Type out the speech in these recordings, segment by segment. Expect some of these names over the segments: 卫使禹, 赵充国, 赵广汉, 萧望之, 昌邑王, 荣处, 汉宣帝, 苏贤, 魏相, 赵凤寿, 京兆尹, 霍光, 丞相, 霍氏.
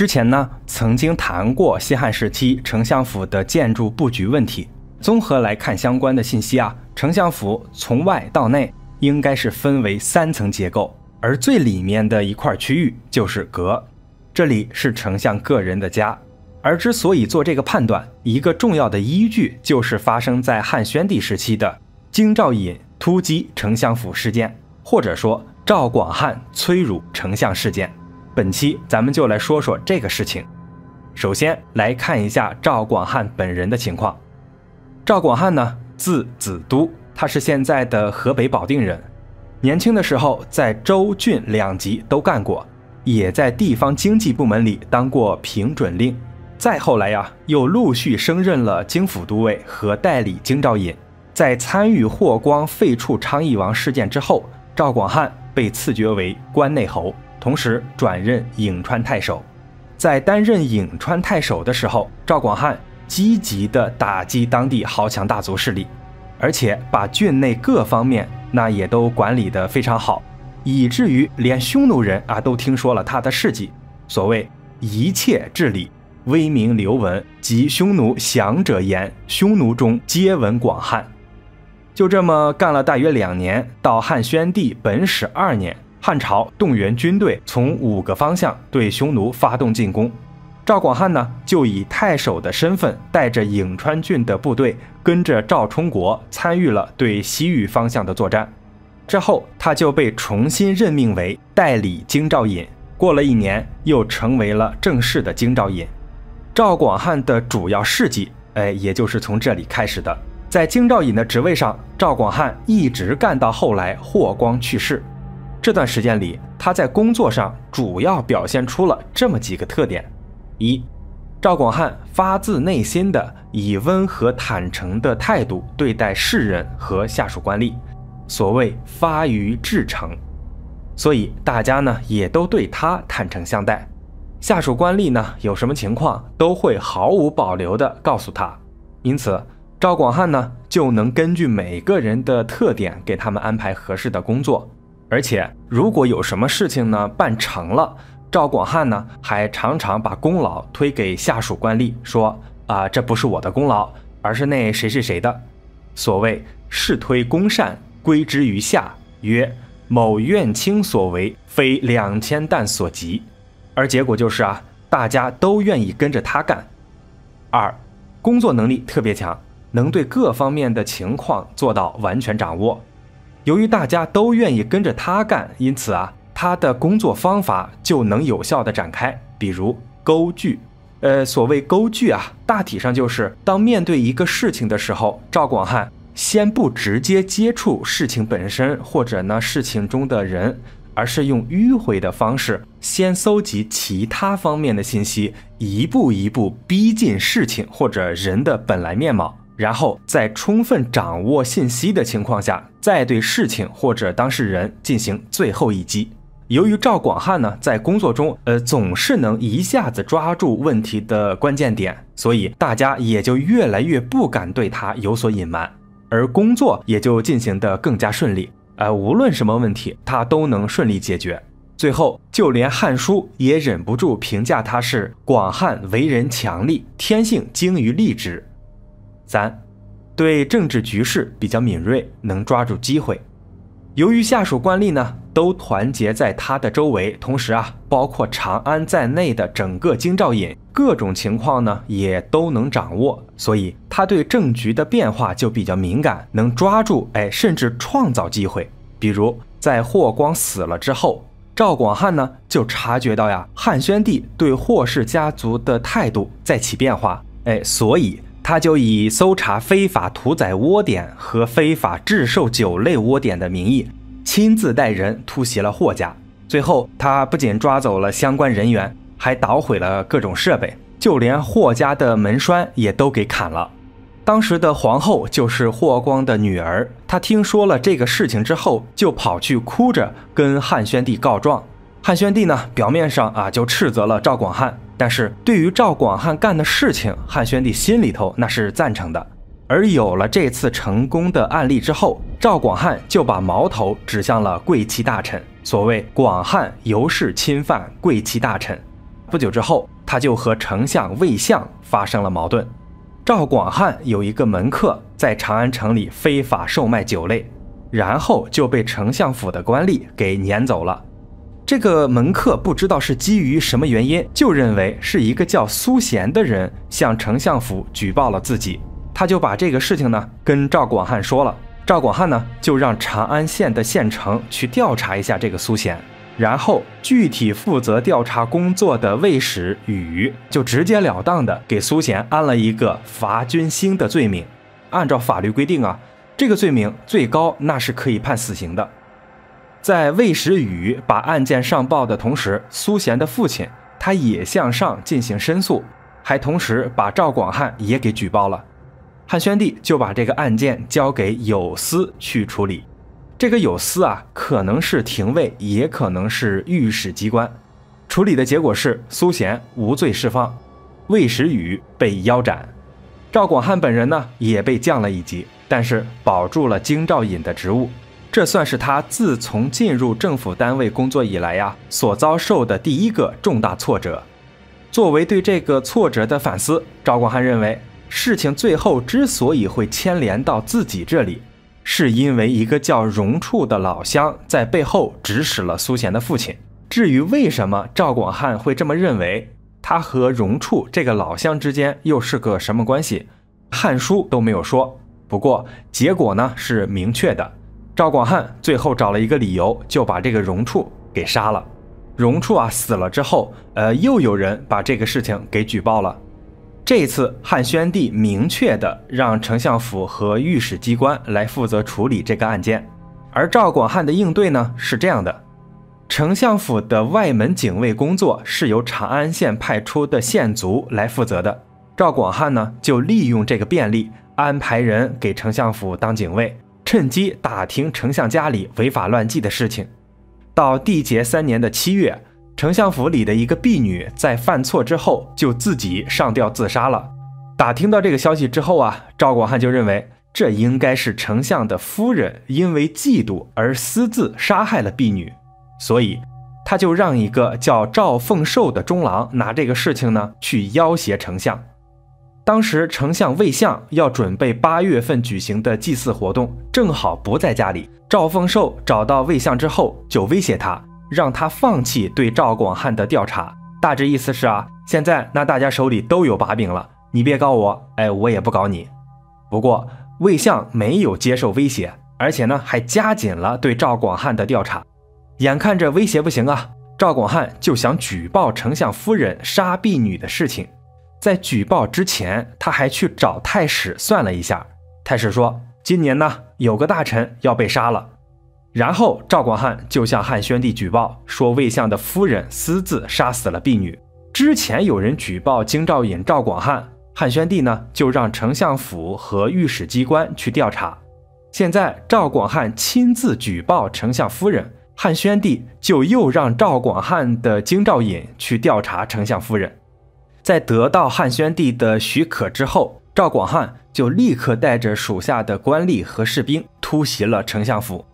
之前呢，曾经谈过西汉时期丞相府的建筑布局问题。综合来看相关的信息啊，丞相府从外到内应该是分为3层结构，而最里面的一块区域就是阁，这里是丞相个人的家。 而之所以做这个判断，一个重要的依据就是发生在汉宣帝时期的京兆尹突击丞相府事件，或者说赵广汉催乳丞相事件。本期咱们就来说说这个事情。首先来看一下赵广汉本人的情况。赵广汉呢，字子都，他是现在的河北保定人。年轻的时候在州郡2级都干过，也在地方经济部门里当过平准令。 再后来呀，又陆续升任了京府都尉和代理京兆尹。在参与霍光废黜昌邑王事件之后，赵广汉被赐爵为关内侯，同时转任颍川太守。在担任颍川太守的时候，赵广汉积极地打击当地豪强大族势力，而且把郡内各方面那也都管理得非常好，以至于连匈奴人啊都听说了他的事迹。所谓一切治理。 威名刘文及匈奴降者言，匈奴中皆闻广汉。就这么干了大约2年，到汉宣帝本始2年，汉朝动员军队从5个方向对匈奴发动进攻。赵广汉呢，就以太守的身份，带着颍川郡的部队，跟着赵充国参与了对西域方向的作战。之后，他就被重新任命为代理京兆尹。过了1年，又成为了正式的京兆尹。 赵广汉的主要事迹，也就是从这里开始的。在京兆尹的职位上，赵广汉一直干到后来霍光去世。这段时间里，他在工作上主要表现出了这么几个特点：1，赵广汉发自内心的以温和坦诚的态度对待士人和下属官吏，所谓发于至诚，所以大家呢也都对他坦诚相待。 下属官吏呢，有什么情况都会毫无保留地告诉他，因此赵广汉呢就能根据每个人的特点给他们安排合适的工作，而且如果有什么事情呢办成了，赵广汉呢还常常把功劳推给下属官吏，说啊这不是我的功劳，而是那谁谁谁的。所谓事推公善，归之于下，曰某怨卿所为，非2000石所及。 而结果就是啊，大家都愿意跟着他干。2，工作能力特别强，能对各方面的情况做到完全掌握。由于大家都愿意跟着他干，因此啊，他的工作方法就能有效地展开，比如勾锯。所谓勾锯啊，大体上就是当面对一个事情的时候，赵广汉先不直接接触事情本身，或者呢事情中的人。 而是用迂回的方式，先搜集其他方面的信息，一步一步逼近事情或者人的本来面貌，然后在充分掌握信息的情况下，再对事情或者当事人进行最后一击。由于赵广汉呢，在工作中，总是能一下子抓住问题的关键点，所以大家也就越来越不敢对他有所隐瞒，而工作也就进行得更加顺利。 无论什么问题，他都能顺利解决。最后，就连《汉书》也忍不住评价他是广汉为人强力，天性精于吏治。3，对政治局势比较敏锐，能抓住机会。由于下属官吏呢都团结在他的周围，同时啊，包括长安在内的整个京兆尹，各种情况呢也都能掌握，所以他对政局的变化就比较敏感，能抓住，甚至创造机会。比如在霍光死了之后，赵广汉呢就察觉到呀，汉宣帝对霍氏家族的态度在起变化，所以。 他就以搜查非法屠宰窝点和非法制售酒类窝点的名义，亲自带人突袭了霍家。最后，他不仅抓走了相关人员，还捣毁了各种设备，就连霍家的门栓也都给砍了。当时的皇后就是霍光的女儿，她听说了这个事情之后，就跑去哭着跟汉宣帝告状。汉宣帝呢，表面上啊就斥责了赵广汉。 但是对于赵广汉干的事情，汉宣帝心里头那是赞成的。而有了这次成功的案例之后，赵广汉就把矛头指向了贵戚大臣，所谓“广汉尤是侵犯贵戚大臣”。不久之后，他就和丞相魏相发生了矛盾。赵广汉有一个门客在长安城里非法售卖酒类，然后就被丞相府的官吏给撵走了。这个门客不知道是基于什么原因，就认为是一个叫苏贤的人向丞相府举报了自己，他就把这个事情呢跟赵广汉说了。赵广汉呢就让长安县的县城去调查一下这个苏贤。 然后，具体负责调查工作的卫使禹就直截了当的给苏贤安了一个罚军薪的罪名。按照法律规定啊，这个罪名最高那是可以判死刑的。在卫使禹把案件上报的同时，苏贤的父亲他也向上进行申诉，还同时把赵广汉也给举报了。汉宣帝就把这个案件交给有司去处理。 这个有司啊，可能是廷尉，也可能是御史机关。处理的结果是苏贤无罪释放，卫使禹被腰斩，赵广汉本人呢也被降了一级，但是保住了京兆尹的职务。这算是他自从进入政府单位工作以来呀，所遭受的第一个重大挫折。作为对这个挫折的反思，赵广汉认为事情最后之所以会牵连到自己这里。 是因为一个叫荣处的老乡在背后指使了苏贤的父亲。至于为什么赵广汉会这么认为，他和荣处这个老乡之间又是个什么关系，《汉书》都没有说。不过结果呢是明确的，赵广汉最后找了一个理由，就把这个荣处给杀了。荣处啊死了之后，又有人把这个事情给举报了。 这次汉宣帝明确的让丞相府和御史机关来负责处理这个案件，而赵广汉的应对呢是这样的：丞相府的外门警卫工作是由长安县派出的县卒来负责的，赵广汉呢就利用这个便利安排人给丞相府当警卫，趁机打听丞相家里违法乱纪的事情。到缔结3年的7月。 丞相府里的一个婢女在犯错之后就自己上吊自杀了。打听到这个消息之后啊，赵广汉就认为这应该是丞相的夫人因为嫉妒而私自杀害了婢女，所以他就让一个叫赵凤寿的中郎拿这个事情呢去要挟丞相。当时丞相魏相要准备8月份举行的祭祀活动，正好不在家里。赵凤寿找到魏相之后就威胁他。 让他放弃对赵广汉的调查，大致意思是啊，现在那大家手里都有把柄了，你别搞我，哎，我也不搞你。不过魏相没有接受威胁，而且呢还加紧了对赵广汉的调查。眼看着威胁不行啊，赵广汉就想举报丞相夫人杀婢女的事情。在举报之前，他还去找太史算了一下，太史说今年呢有个大臣要被杀了。 然后赵广汉就向汉宣帝举报说，魏相的夫人私自杀死了婢女。之前有人举报京兆尹赵广汉，汉宣帝呢就让丞相府和御史机关去调查。现在赵广汉亲自举报丞相夫人，汉宣帝就又让赵广汉的京兆尹去调查丞相夫人。在得到汉宣帝的许可之后，赵广汉就立刻带着属下的官吏和士兵突袭了丞相府。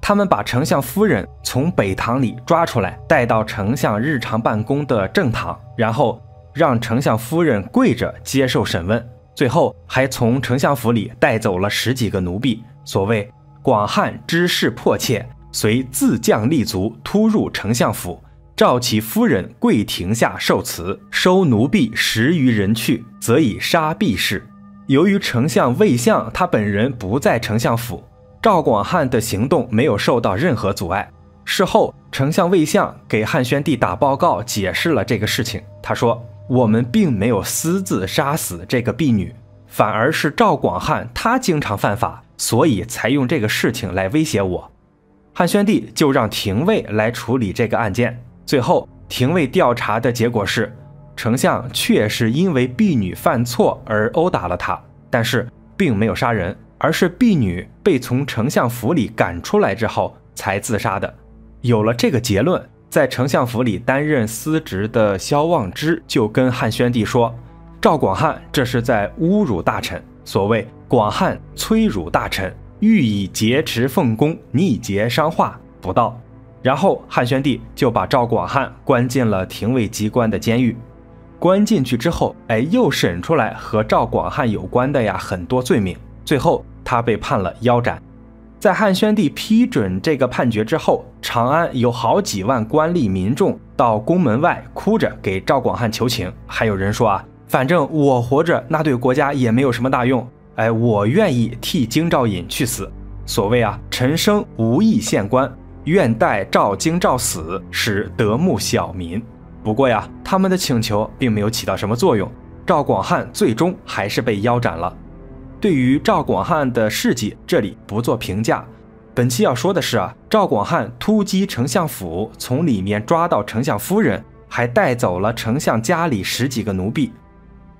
他们把丞相夫人从北堂里抓出来，带到丞相日常办公的正堂，然后让丞相夫人跪着接受审问。最后还从丞相府里带走了10几个奴婢。所谓广汉知事迫切，遂自将立卒，突入丞相府，召其夫人跪庭下受辞，收奴婢10余人去，则以杀婢事。由于丞相魏相他本人不在丞相府。 赵广汉的行动没有受到任何阻碍。事后，丞相魏相给汉宣帝打报告，解释了这个事情。他说：“我们并没有私自杀死这个婢女，反而是赵广汉他经常犯法，所以才用这个事情来威胁我。”汉宣帝就让廷尉来处理这个案件。最后，廷尉调查的结果是，丞相确实因为婢女犯错而殴打了她，但是并没有杀人。 而是婢女被从丞相府里赶出来之后才自杀的。有了这个结论，在丞相府里担任司职的萧望之就跟汉宣帝说：“赵广汉这是在侮辱大臣，所谓广汉摧辱大臣，欲以劫持奉公，逆节伤化，不道。”然后汉宣帝就把赵广汉关进了廷尉籍官的监狱。关进去之后，哎，又审出来和赵广汉有关的呀很多罪名，最后他被判了腰斩。在汉宣帝批准这个判决之后，长安有好几万官吏民众到宫门外哭着给赵广汉求情，还有人说啊，反正我活着那对国家也没有什么大用，哎，我愿意替京兆尹去死。所谓啊，臣生无意县官，愿代赵京兆死，使得牧小民。不过呀，他们的请求并没有起到什么作用，赵广汉最终还是被腰斩了。对于赵广汉的事迹，这里不做评价。本期要说的是啊，赵广汉突击丞相府，从里面抓到丞相夫人，还带走了丞相家里10几个奴婢。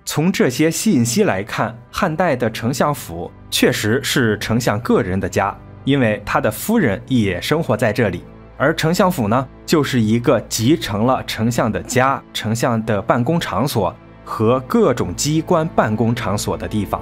从这些信息来看，汉代的丞相府确实是丞相个人的家，因为他的夫人也生活在这里。而丞相府呢，就是一个集成了丞相的家、丞相的办公场所和各种机关办公场所的地方。